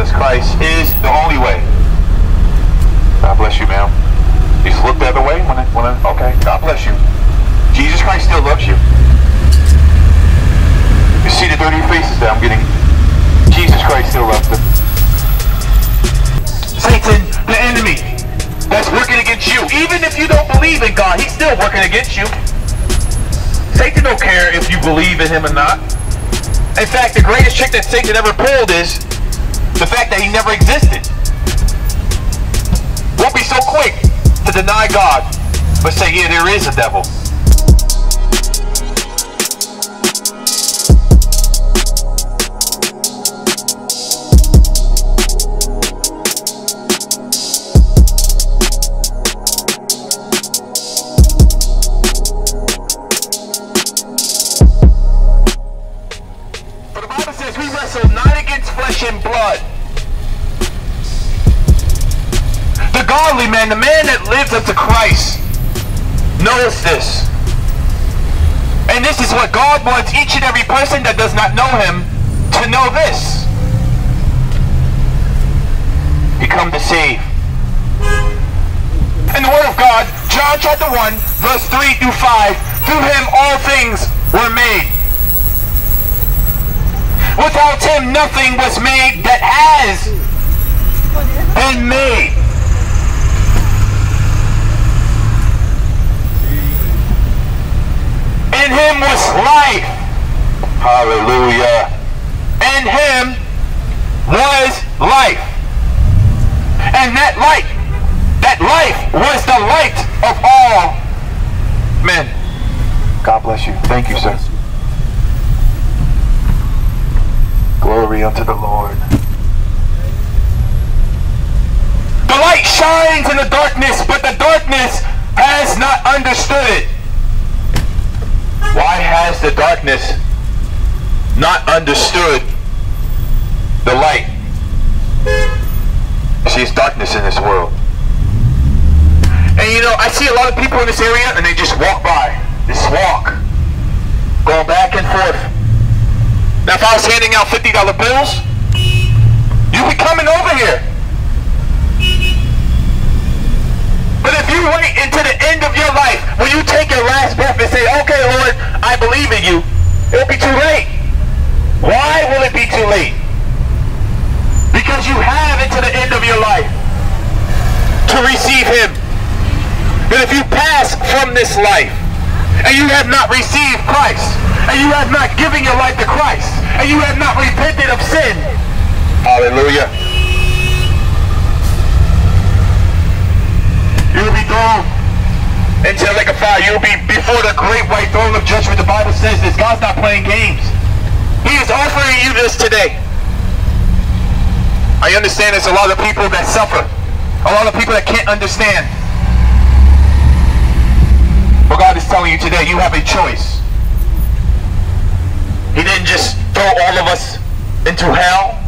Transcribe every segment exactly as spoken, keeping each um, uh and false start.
Jesus Christ is the only way. God bless you, ma'am. You just look the other way when I, when I, okay, God bless you. Jesus Christ still loves you. You see the dirty faces that I'm getting. Jesus Christ still loves them. Satan, the enemy, that's working against you. Even if you don't believe in God, he's still working against you. Satan don't care if you believe in him or not. In fact, the greatest trick that Satan ever pulled is the fact that he never existed. Won't be so quick to deny God, but say, yeah, there is a devil. Man, the man that lives up to Christ knows this. And this is what God wants each and every person that does not know him to know this. He come to save. In the word of God, John chapter one, verse three through five, through him all things were made. Without him nothing was made that has been made. In him was life. Hallelujah. In him was life. And that light, that life was the light of all men. God bless you. Thank you, sir. Glory unto the Lord. The light shines in the darkness, but the darkness has not understood it. Why has the darkness not understood the light? See, it's darkness in this world. And you know, I see a lot of people in this area and they just walk by. Just walk. Going back and forth. Now if I was handing out fifty dollar bills, you'd be coming over here. But if you wait until the end of your life, when you take your last breath and say, okay, Lord, I believe in you, it'll be too late. Why will it be too late? Because you have until the end of your life to receive him. But if you pass from this life and you have not received Christ, and you have not given your life to Christ, and you have not repented of sin, hallelujah, you'll be thrown into the lake of fire. You'll be before the great white throne of judgment. The Bible says this. God's not playing games. He is offering you this today. I understand there's a lot of people that suffer. A lot of people that can't understand. But God is telling you today, you have a choice. He didn't just throw all of us into hell,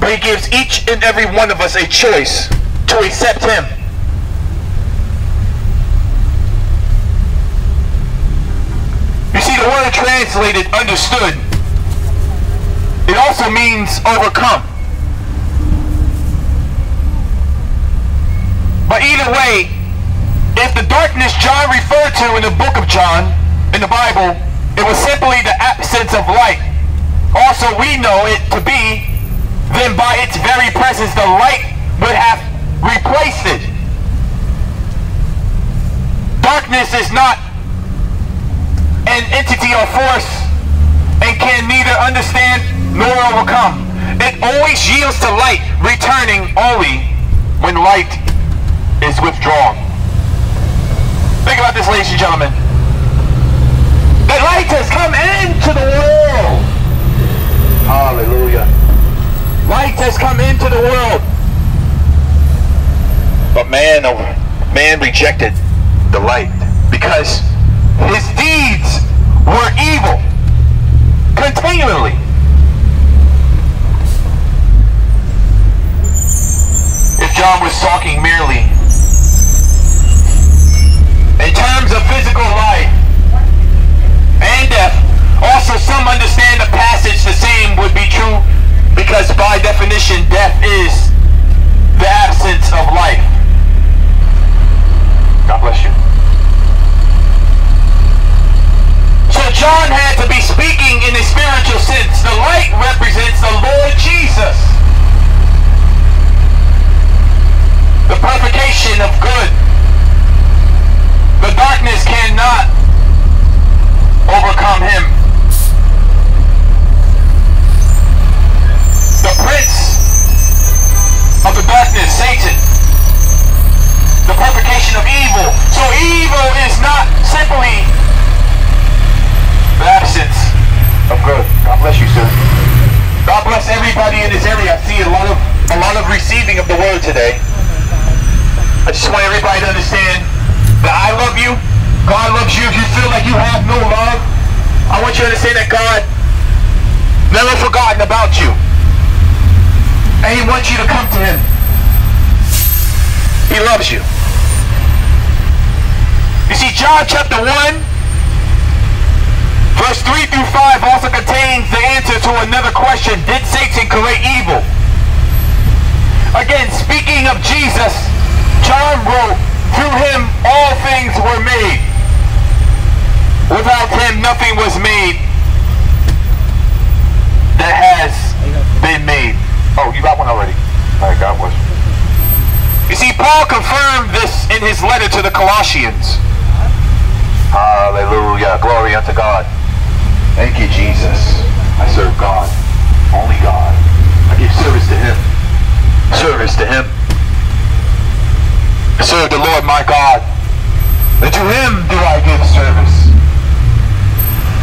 but he gives each and every one of us a choice to accept him. The word translated understood, it also means overcome. But either way, if the darkness John referred to in the book of John, in the Bible, it was simply the absence of light. Also, we know it to be, then by its very presence, the light would have replaced it. Darkness is not an entity or force and can neither understand nor overcome. It always yields to light, returning only when light is withdrawn. Think about this, ladies and gentlemen. The light has come into the world. Hallelujah. Light has come into the world. But man, man rejected the light because his deeds were evil continually. If John was talking merely in terms of physical life and death, also some understand the passage the same would be true, because by definition amongst you, if you feel like you have no love, I want you to understand that God never forgotten about you. And he wants you to come to him. He loves you. You see, John chapter one, verse three through five also contains the answer to another question. Did Satan create evil? Again, speaking of Jesus, John wrote, through him all things were made. Without him nothing was made that has been made. Oh, you got one already. I got one. You see, Paul confirmed this in his letter to the Colossians. Hallelujah. Glory unto God. Thank you, Jesus. I serve God. Only God. I give service to him. Service to him. I serve the Lord my God. And to him do I give service.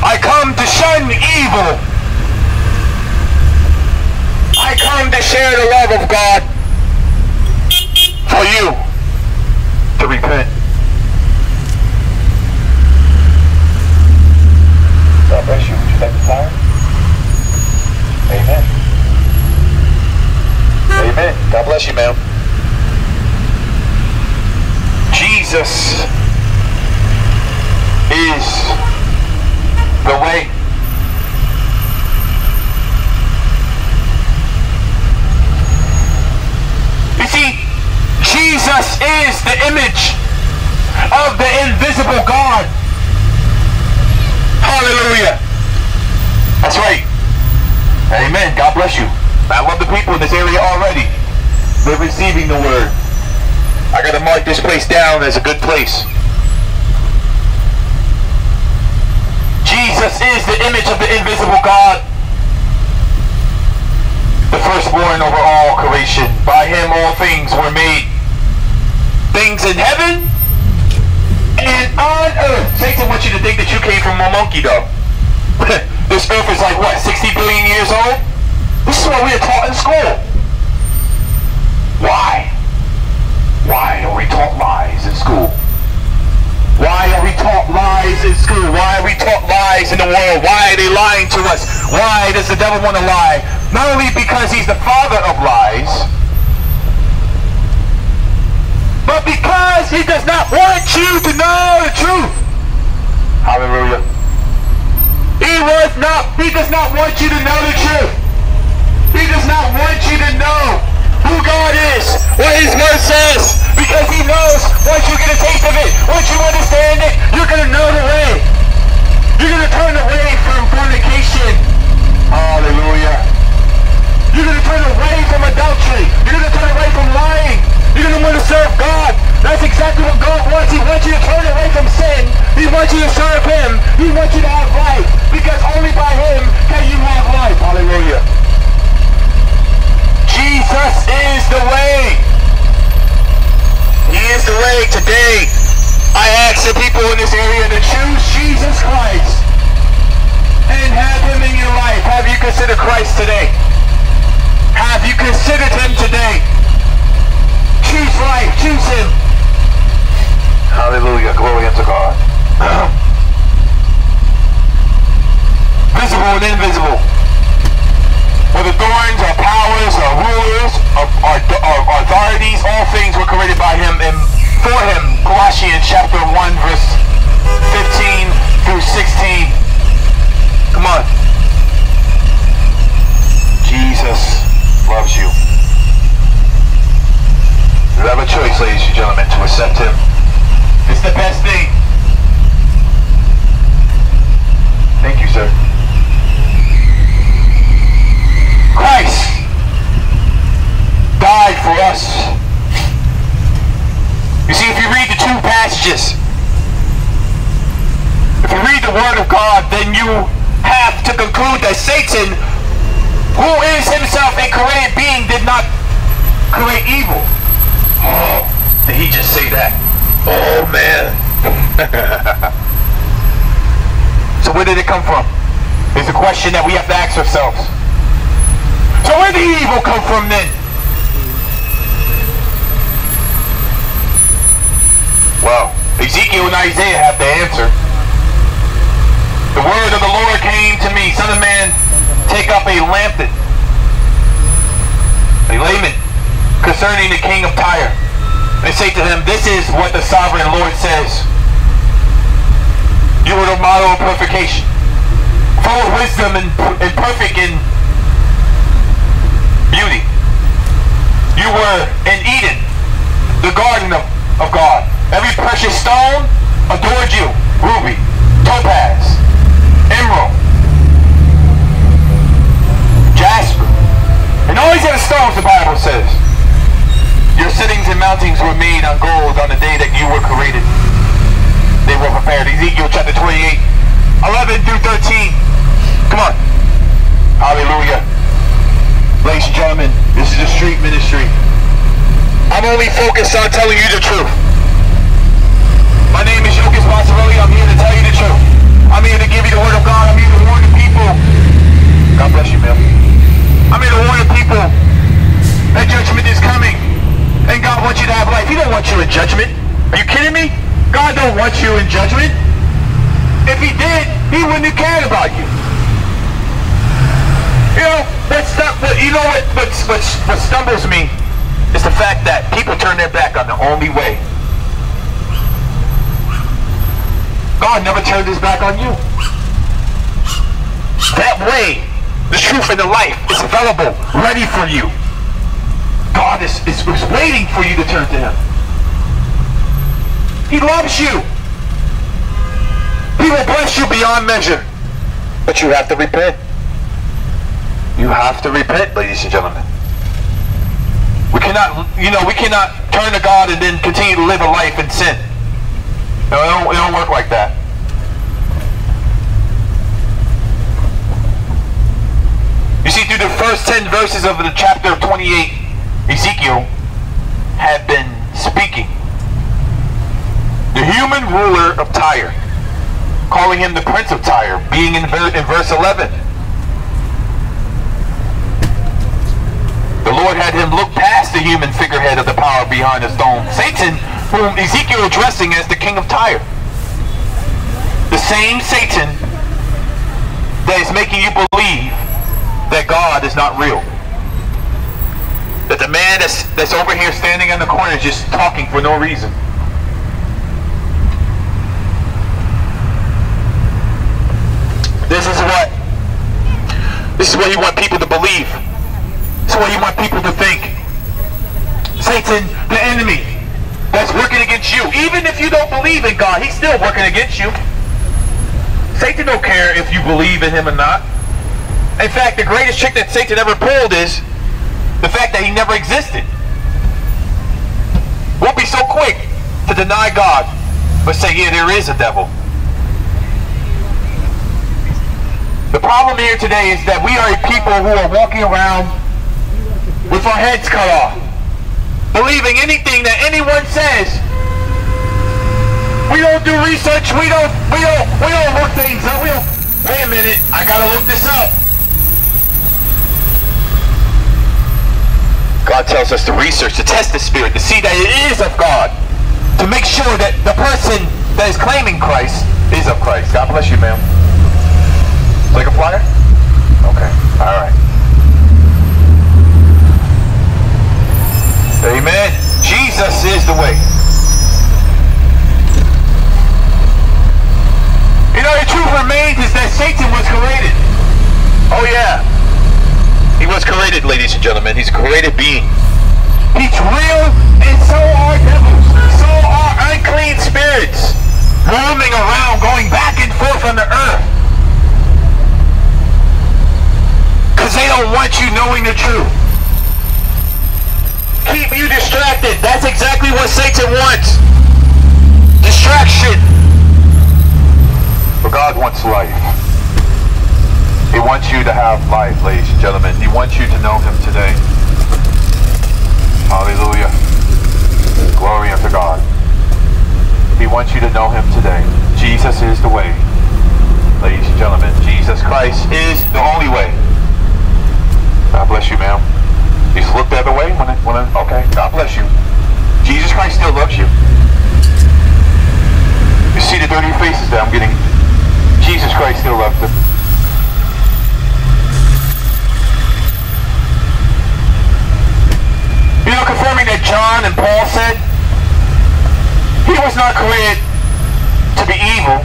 I come to shun evil. I come to share the love of God. For you to repent. God bless you. Would you like to retire? Amen. Amen. God bless you, ma'am. Jesus is the way. You see, Jesus is the image of the invisible God. Hallelujah. That's right. Amen. God bless you. I love the people in this area already. They're receiving the word. I gotta mark this place down as a good place. Jesus is the image of the invisible God, the firstborn over all creation. By him all things were made. Things in heaven and on earth. Satan wants you to think that you came from a monkey though. This earth is like what, sixty billion years old? This is what we are taught in school. Why? Why are we taught lies in school? Why are we taught lies in school? Why are we taught lies in the world? Why are they lying to us? Why does the devil want to lie? Not only because he's the father of lies, but because he does not want you to know the truth. Hallelujah. He was not, he does not want you to know the truth. He does not want you to know who God is, what his word says, because he knows once you get a taste of it, once you understand it, you're going to know the way. You're going to turn away from fornication. Hallelujah. You're going to turn away from adultery. You're going to turn away from lying. You're going to want to serve God. That's exactly what God wants. He wants you to turn away from sin. He wants you to serve him. He wants you to have life, because only by him can you have life. Hallelujah. Jesus is the way. He is the way. Today, I ask the people in this area to choose Jesus Christ and have him in your life. Have you considered Christ today? Have you considered him today? Choose life. Choose him. Hallelujah. Glory unto God. Visible and invisible. Whether thorns or powers or rulers or, or, or authorities, all things were created by him and for him. Colossians chapter one, verse fifteen through sixteen. Come on. Jesus loves you. You have a choice, ladies and gentlemen, to accept him. It's the best thing. Thank you, sir. Christ died for us. You see, if you read the two passages, if you read the word of God, then you have to conclude that Satan, who is himself a created being, did not create evil. Oh, did he just say that? Oh, man. So where did it come from? It's a question that we have to ask ourselves. So where did evil come from then? Well, Ezekiel and Isaiah have to answer. The word of the Lord came to me, Son of man, take up a lampet, a layman, concerning the king of Tyre, and say to him, this is what the sovereign Lord says. You are the model of perfection, full of wisdom and, and perfect in beauty. You were in Eden, the garden of, of God. Every precious stone adored you, ruby, topaz, emerald, jasper, and all these other stones, the Bible says. Your sittings and mountings were made on gold on the day that you were created. They were prepared. Ezekiel chapter twenty-eight, eleven through thirteen. Come on. Hallelujah. Ladies and gentlemen, this is a street ministry. I'm only focused on telling you the truth. My name is Yokas Boslarelli. I'm here to tell you the truth. I'm here to give you the word of God. I'm here to warn the people. God bless you, man. I'm here to warn the people that judgment is coming, and God wants you to have life. He don't want you in judgment. Are you kidding me? God don't want you in judgment. If he did, he wouldn't have cared about you. You know, that's not, you know what, what, what, what stumbles me is the fact that people turn their back on the only way. God never turned his back on you. That way, the truth and the life is available, ready for you. God is, is, is waiting for you to turn to him. He loves you. He will bless you beyond measure. But you have to repent. You have to repent, ladies and gentlemen. We cannot, you know, we cannot turn to God and then continue to live a life in sin. No, it don't, it don't work like that. You see, through the first ten verses of the chapter twenty-eight, Ezekiel had been speaking. The human ruler of Tyre, calling him the Prince of Tyre, being in verse eleven. The Lord had him look past the human figurehead of the power behind the stone, Satan, whom Ezekiel addressing as the king of Tyre. The same Satan that is making you believe that God is not real. That the man that's, that's over here standing in the corner is just talking for no reason. This is what, this is what you want people to believe. This is what you want people to think. Satan, the enemy, that's working against you. Even if you don't believe in God, he's still working against you. Satan don't care if you believe in him or not. In fact, the greatest trick that Satan ever pulled is the fact that he never existed. Won't be so quick to deny God, but say, yeah, there is a devil. The problem here today is that we are a people who are walking around with our heads cut off, believing anything that anyone says. We don't do research, we don't, we don't, we don't look things up, we don't, wait a minute, I gotta look this up. God tells us to research, to test the spirit, to see that it is of God, to make sure that the person that is claiming Christ is of Christ. God bless you, ma'am. Like a flyer? Okay. All right. Amen. Jesus is the way. You know, the truth remains is that Satan was created. Oh, yeah. He was created, ladies and gentlemen. He's a created being. He's real, and so are devils. So are unclean spirits, roaming around, going back and forth on the earth. Because they don't want you knowing the truth. Keep you distracted. That's exactly what Satan wants. Distraction. But God wants life. He wants you to have life, ladies and gentlemen. He wants you to know him today. Hallelujah. Glory unto God. He wants you to know him today. Jesus is the way. Ladies and gentlemen, Jesus Christ is the only way. God bless you, ma'am. You just look the other way. When I, when I, okay, God bless you. Jesus Christ still loves you. than Paul said, he was not created to be evil.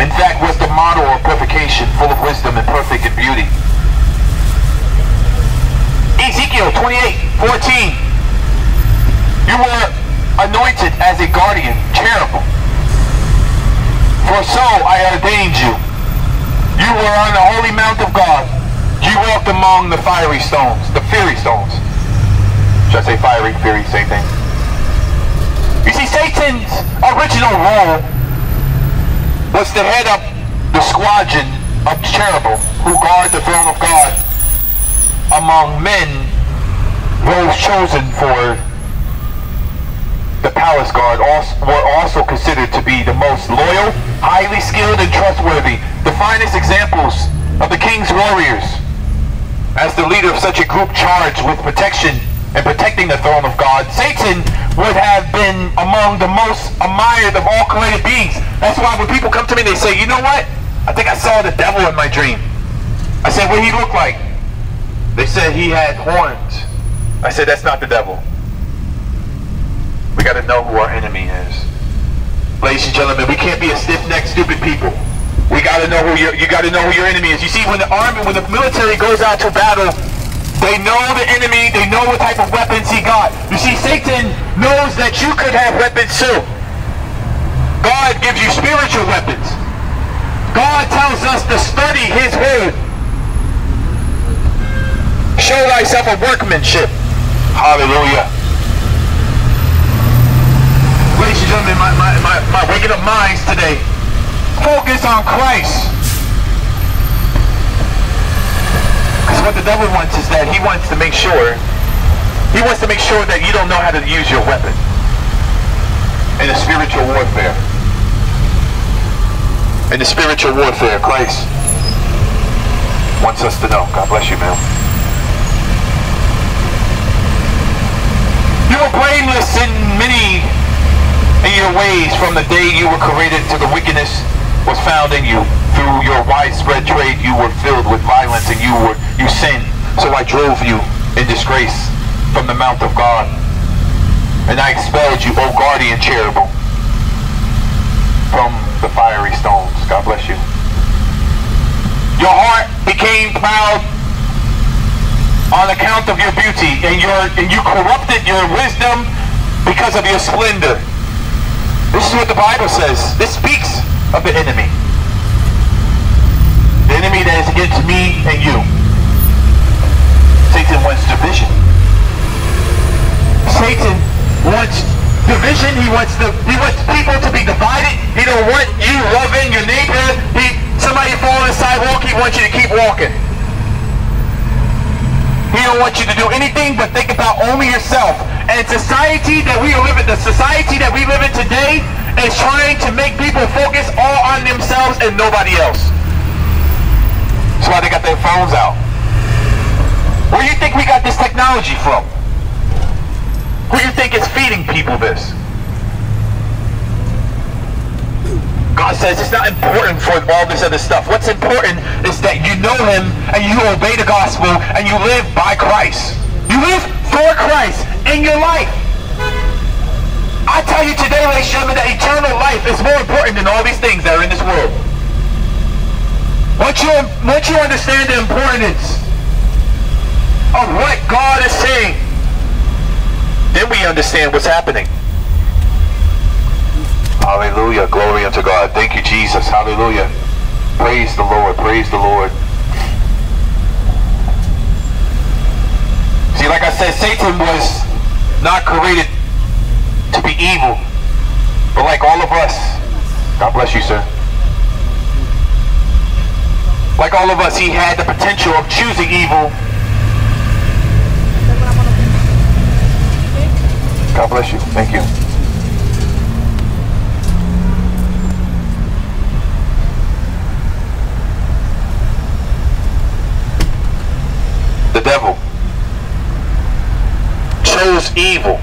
In fact, was the model of perfection, full of wisdom and perfect in beauty. Ezekiel twenty-eight fourteen. You were anointed as a guardian cherubim. For so I ordained you. You were on the holy mount of God. You walked among the fiery stones, the fiery stones. Should I say fiery, fiery, same thing? You see, Satan's original role was to head up the squadron of cherubim who guard the throne of God among men, those chosen for the palace guard, also, were also considered to be the most loyal, highly skilled, and trustworthy, the finest examples of the king's warriors. As the leader of such a group charged with protection and protecting the throne of God, Satan would have been among the most admired of all created beings. That's why when people come to me, they say, you know what? I think I saw the devil in my dream. I said, what did he look like? They said he had horns. I said, that's not the devil. We got to know who our enemy is. Ladies and gentlemen, we can't be a stiff-necked, stupid people. We got to know who your, you got to know who your enemy is. You see, when the army, when the military goes out to battle, they know the enemy, they know what type of weapons he got. You see, Satan knows that you could have weapons too. God gives you spiritual weapons. God tells us to study his word. Show thyself a workmanship. Hallelujah. Ladies and gentlemen, my, my, my, my waking up minds today, focus on Christ. Because what the devil wants is that he wants to make sure, he wants to make sure that you don't know how to use your weapon in the spiritual warfare. In the spiritual warfare, Christ wants us to know. God bless you, ma'am. You were blameless in many in your ways from the day you were created to the wickedness was found in you. Through your widespread trade you were filled with violence and you were you sinned. So I drove you in disgrace from the mount of God. And I expelled you, O guardian cherubim, from the fiery stones. God bless you. Your heart became proud on account of your beauty, and your and you corrupted your wisdom because of your splendor. This is what the Bible says. This speaks of the enemy. The enemy that is against me and you. Satan wants division. Satan wants division. He wants the he wants people to be divided. He don't want you loving your neighbor. He, somebody fall on the sidewalk, he wants you to keep walking. He don't want you to do anything but think about only yourself. And society that we live in, the society that we live in today is trying to make people focus all on themselves and nobody else. That's why they got their phones out. Where do you think we got this technology from? Who do you think is feeding people this? God says it's not important for all this other stuff. What's important is that you know him and you obey the gospel and you live by Christ. You live for Christ in your life. I tell you today, ladies and gentlemen, that eternal life is more important than all these things that are in this world. Once you, once you understand the importance of what God is saying, then we understand what's happening. Hallelujah. Glory unto God. Thank you, Jesus. Hallelujah. Praise the Lord. Praise the Lord. See, like I said, Satan was not created to be evil, but like all of us, God bless you, sir. Like all of us, he had the potential of choosing evil. God bless you. Thank you. The devil chose evil.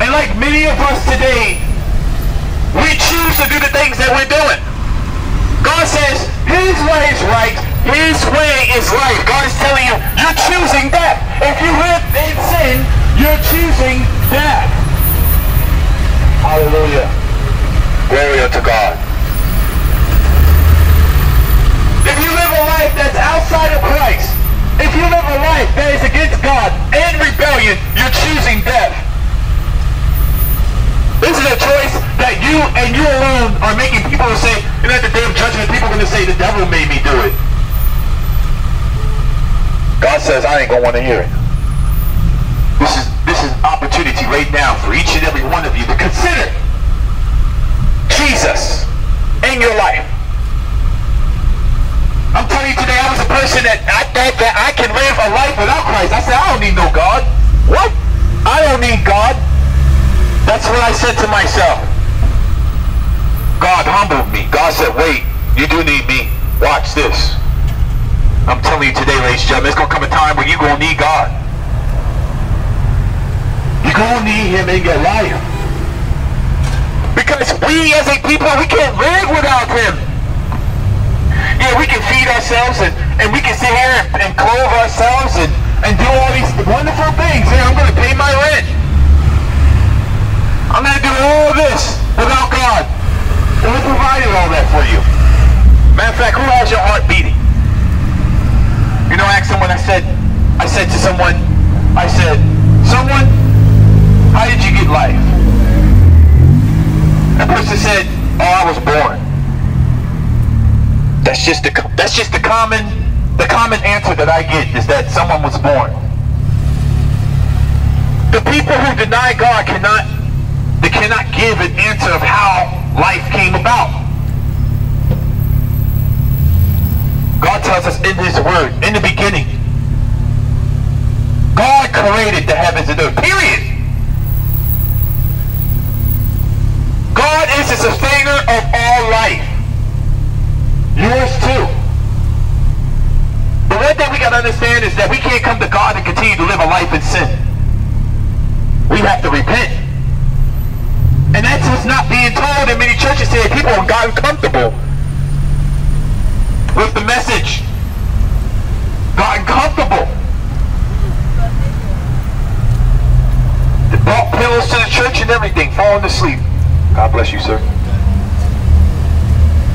And like many of us today, we choose to do the things that we're doing. God says his way is right, His way is life. God is telling you, you're choosing death. If you live in sin, you're choosing death. Hallelujah. Glory unto God. If you live a life that's outside of Christ, if you live a life that is against God and rebellion, you're choosing death. This is a choice that you and you alone are making. People will say, and at the day of judgment, people are going to say, the devil made me do it. God says, I ain't going to want to hear it. This is, this is an opportunity right now for each and every one of you to consider Jesus in your life. I'm telling you today, I was a person that I thought that I can live a life without Christ. I said, I don't need no God. What? I don't need God. That's what I said to myself. God humbled me. God said, wait, you do need me. Watch this. I'm telling you today, ladies and gentlemen, it's going to come a time where you're going to need God. You're going to need Him in your life. Because we as a people, we can't live without Him. Yeah, we can feed ourselves and, and we can sit here and, and clothe ourselves and, and do all these wonderful things. Yeah, I'm going to pay my rent. I'm going to do all this without God. And He provided all that for you. Matter of fact, who has your heart beating? You know, I asked someone, I said, I said to someone, I said, someone, how did you get life? That person said, oh, I was born. That's just the that's just the common the common answer that I get, is that someone was born. The people who deny God cannot they cannot give an answer of how life came about. God tells us in His Word, in the beginning, God created the heavens and earth. Period. God is the sustainer of all life. Yours too. But one thing we gotta understand is that we can't come to God and continue to live a life in sin. We have to repent. And that's what's not being told in many churches today. People have gotten comfortable with the message. Gotten comfortable. They brought pills to the church and everything, falling asleep. God bless you, sir.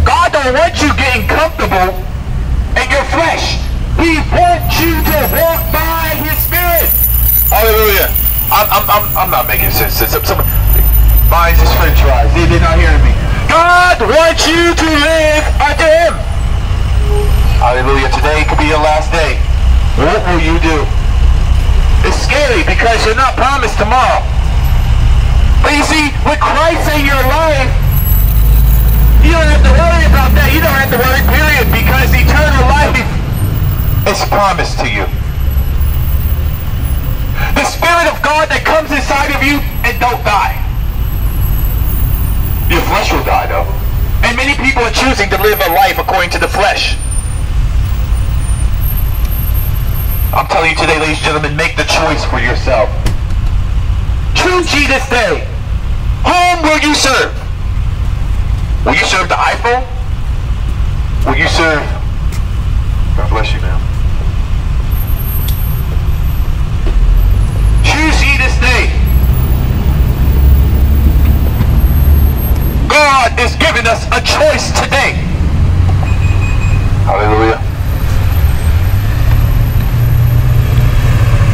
God don't want you getting comfortable in your flesh. He wants you to walk by His Spirit. Hallelujah. I'm, I'm, I'm, I'm not making sense. Someone, mine is french fries. They, they're not hearing me. God wants you to live unto Him. Hallelujah. Today could be your last day. What will you do? It's scary because you're not promised tomorrow. But you see, with Christ in your life, you don't have to worry about that. You don't have to worry, period, because eternal life is promised to you. The Spirit of God that comes inside of you and don't die. Your flesh will die, though. And many people are choosing to live a life according to the flesh. I'm telling you today, ladies and gentlemen, make the choice for yourself. Choose ye this day. Whom will you serve? Will you serve the iPhone? Will you serve... God bless you, ma'am. Choose ye this day. God is giving us a choice today. Hallelujah.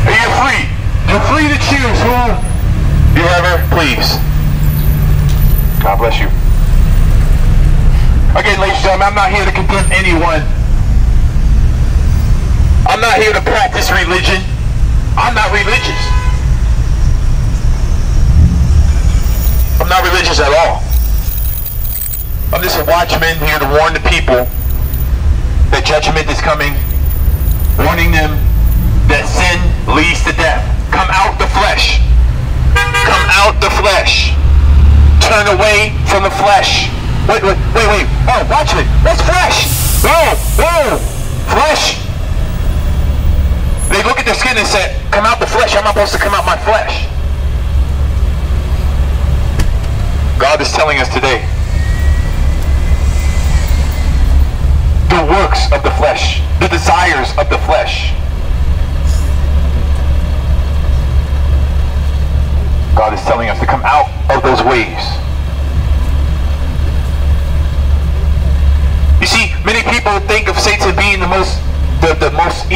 And you're free. You're free to choose whom you ever please. God bless you. Again, ladies and gentlemen, I'm not here to condemn anyone. I'm not here to practice religion. I'm not religious. I'm not religious at all. I'm just a watchman here to warn the people that judgment is coming, warning them that sin leads to death. Come out the flesh. Come out the flesh. Turn away from the flesh. Wait, wait, wait, wait. Oh, watch it. That's flesh. Whoa, whoa. Flesh. They look at their skin and say, come out the flesh. How am I supposed to come out my flesh? God is telling us today, the works of the flesh.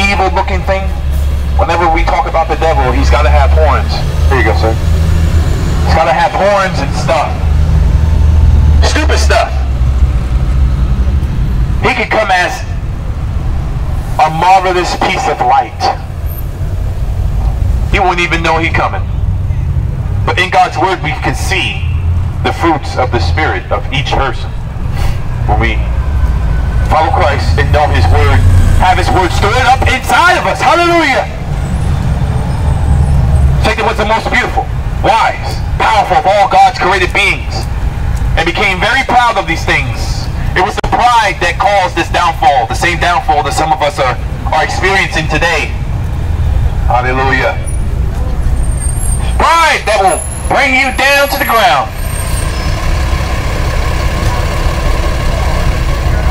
evil looking thing? Whenever we talk about the devil, he's got to have horns. Here you go, sir. He's got to have horns and stuff. Stupid stuff. He could come as a marvelous piece of light. He wouldn't even know he's coming. But in God's word, we can see the fruits of the Spirit of each person. When we follow Christ and know his word, have his word stirred up inside of us. Hallelujah! Take what's the most beautiful, wise, powerful of all God's created beings, and became very proud of these things. It was the pride that caused this downfall, the same downfall that some of us are, are experiencing today. Hallelujah. Pride that will bring you down to the ground.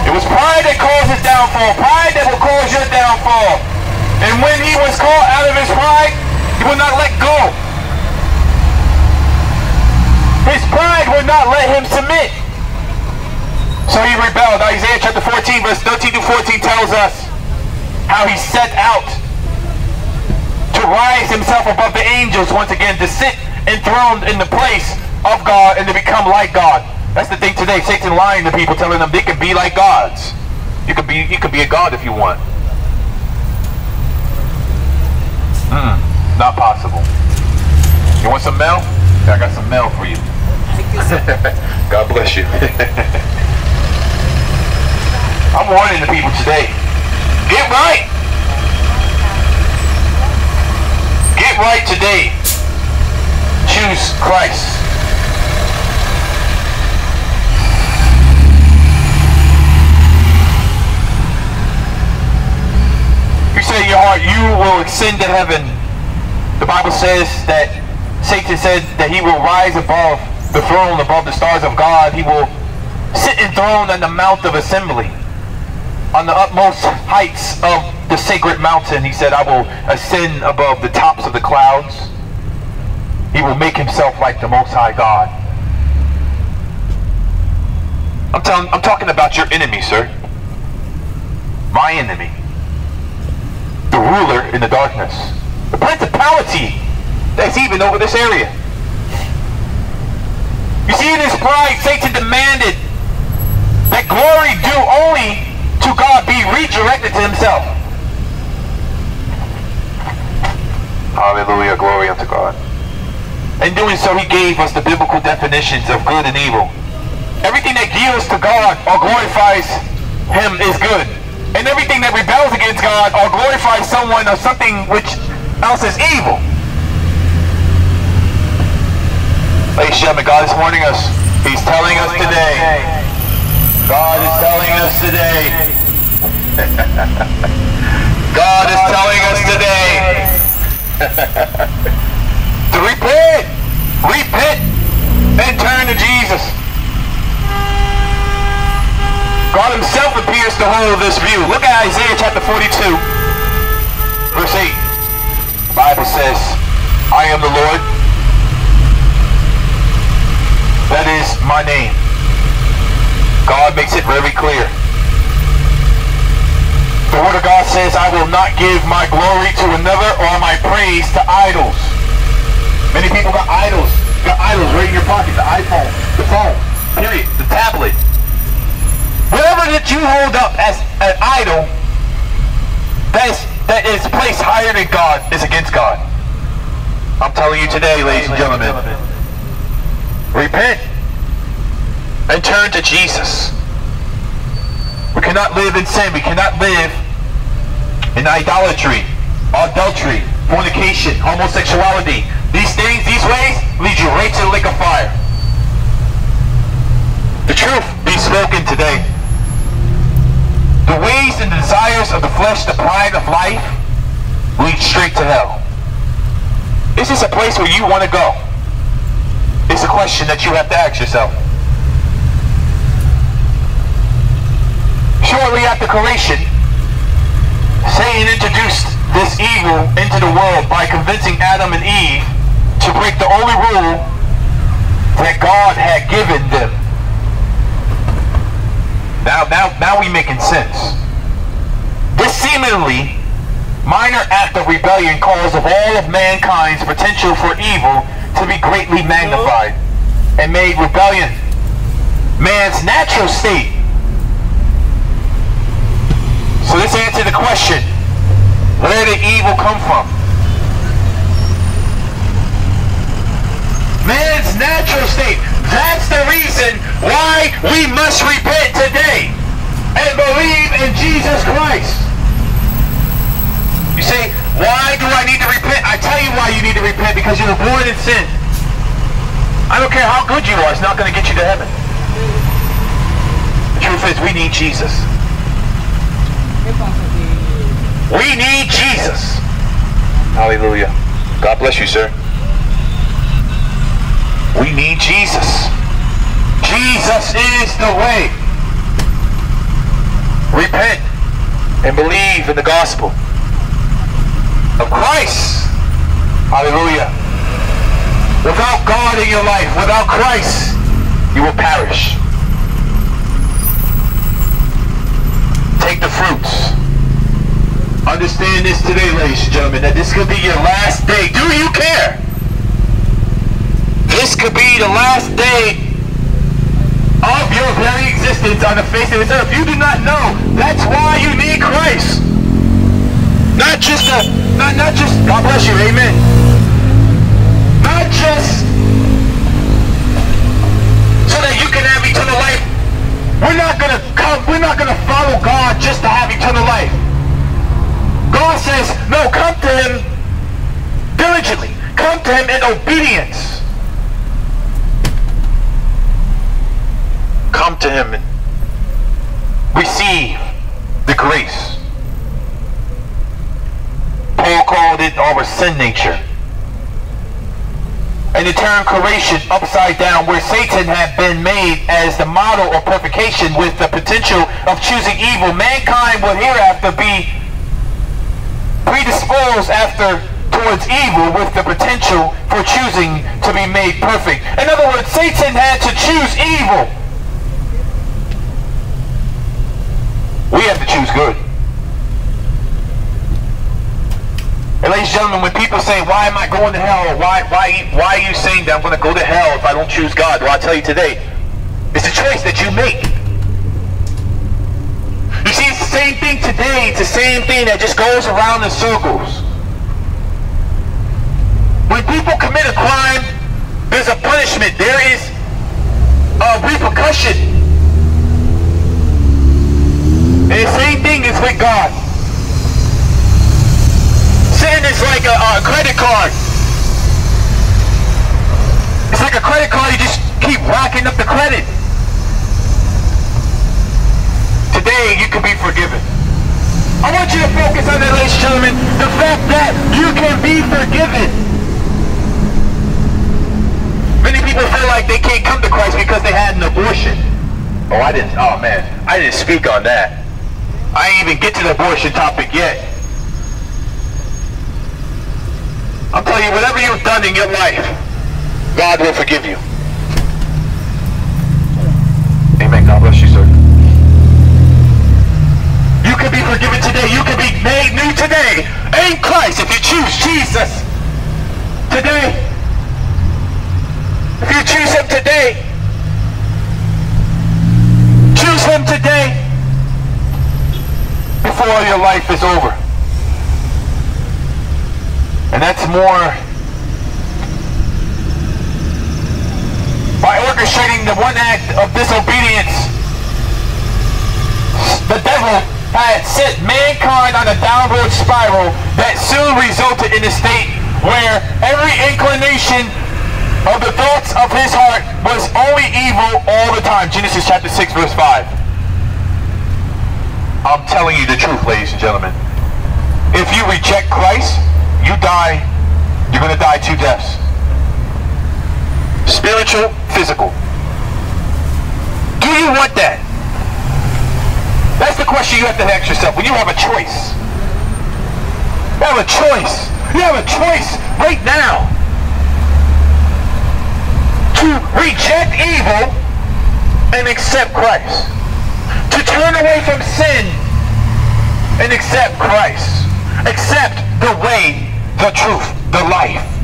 It was pride that caused his downfall. Pride that will cause your downfall. And when he was caught out of his pride, he would not let go. His pride would not let him submit. So he rebelled. Isaiah chapter fourteen, verse thirteen to fourteen tells us how he set out to rise himself above the angels once again, to sit enthroned in the place of God and to become like God. That's the thing today. Satan lying to people, telling them they can be like gods. You could be, you could be a god if you want. Mm, not possible. You want some mail? I got some mail for you. God bless you. I'm warning the people today. Get right. Get right today. Choose Christ. You say in your heart, you will ascend to heaven. The Bible says that Satan said that he will rise above the throne, above the stars of God. He will sit enthroned on the mount of assembly, on the utmost heights of the sacred mountain. He said, I will ascend above the tops of the clouds. He will make himself like the Most High God. I'm, telling, I'm talking about your enemy, sir. My enemy. The ruler in the darkness, the principality that's even over this area. You see, in his pride, Satan demanded that glory due only to God be redirected to himself. Hallelujah, glory unto God. In doing so, he gave us the biblical definitions of good and evil. Everything that yields to God or glorifies him is good. And everything that rebels against God or glorifies someone or something which else is evil. Ladies and gentlemen, God is warning us. He's telling us today. God is telling us today. God is telling us today. To repent. Repent. And turn to Jesus. God himself appears to hold this view. Look at Isaiah chapter forty-two, verse eight. The Bible says, I am the Lord. That is my name. God makes it very clear. The word of God says, I will not give my glory to another or my praise to idols. Many people got idols. Got idols right in your pocket. The iPhone, the phone, period, the tablet. Whatever that you hold up as an idol that is, that is placed higher than God is against God. I'm telling you today, ladies and gentlemen, repent and turn to Jesus. We cannot live in sin. We cannot live in idolatry, adultery, fornication, homosexuality. These things, these ways, lead you right to the lake of fire. The truth be spoken today. The ways and the desires of the flesh, the pride of life, lead straight to hell. Is this a place where you want to go? It's a question that you have to ask yourself. Shortly after creation, Satan introduced this evil into the world by convincing Adam and Eve to break the only rule that God had given them. Now, now, now we making sense. This seemingly minor act of rebellion calls of all of mankind's potential for evil to be greatly magnified and made rebellion man's natural state. So let's answer the question, where did evil come from? Man's natural state. That's the reason why we must repent today and believe in Jesus Christ. You say, why do I need to repent? I tell you why you need to repent, because you were born in sin. I don't care how good you are, it's not going to get you to heaven. The truth is, we need Jesus. We need Jesus. Hallelujah. God bless you, sir. We need Jesus. Jesus is the way. Repent and believe in the gospel of Christ. Hallelujah. Without God in your life, without Christ, you will perish. Take the fruits. Understand this today, ladies and gentlemen, that this could be your last day. Do you care? This could be the last day of your very existence on the face of this earth. You do not know. That's why you need Christ. Not just a, not, not just, God bless you, amen. Not just so that you can have eternal life. We're not gonna come, we're not gonna follow God just to have eternal life. God says, no, come to him diligently. Come to him in obedience. Come to him and receive the grace. Paul called it our sin nature. And the term creation upside down, where Satan had been made as the model of perfection with the potential of choosing evil, mankind will hereafter be predisposed after towards evil with the potential for choosing to be made perfect. In other words, Satan had to choose evil. We have to choose good. And ladies and gentlemen, when people say, why am I going to hell? Why, why, why are you saying that I'm going to go to hell if I don't choose God? Well, I'll tell you today, it's a choice that you make. You see, it's the same thing today. It's the same thing that just goes around in circles. When people commit a crime, there's a punishment. There is a repercussion. And the same thing is with God. Sin is like a, a credit card. It's like a credit card, you just keep racking up the credit. Today, you can be forgiven. I want you to focus on that, ladies and gentlemen, the fact that you can be forgiven. Many people feel like they can't come to Christ because they had an abortion. Oh, I didn't, oh man, I didn't speak on that. I didn't even get to the abortion topic yet. I'm telling you, whatever you've done in your life, God will forgive you. Amen. God bless you, sir. You can be forgiven today. You can be made new today in Christ if you choose Jesus today. If you choose him today, choose him today before your life is over. And that's more by orchestrating the one act of disobedience. The devil had set mankind on a downward spiral that soon resulted in a state where every inclination of the thoughts of his heart was only evil all the time. Genesis chapter six, verse five. I'm telling you the truth, ladies and gentlemen. If you reject Christ, you die, you're going to die two deaths. Spiritual, physical. Do you want that? That's the question you have to ask yourself when you have a choice. You have a choice. You have a choice right now to reject evil and accept Christ. To turn away from sin and accept Christ. Accept the way, the truth, the life.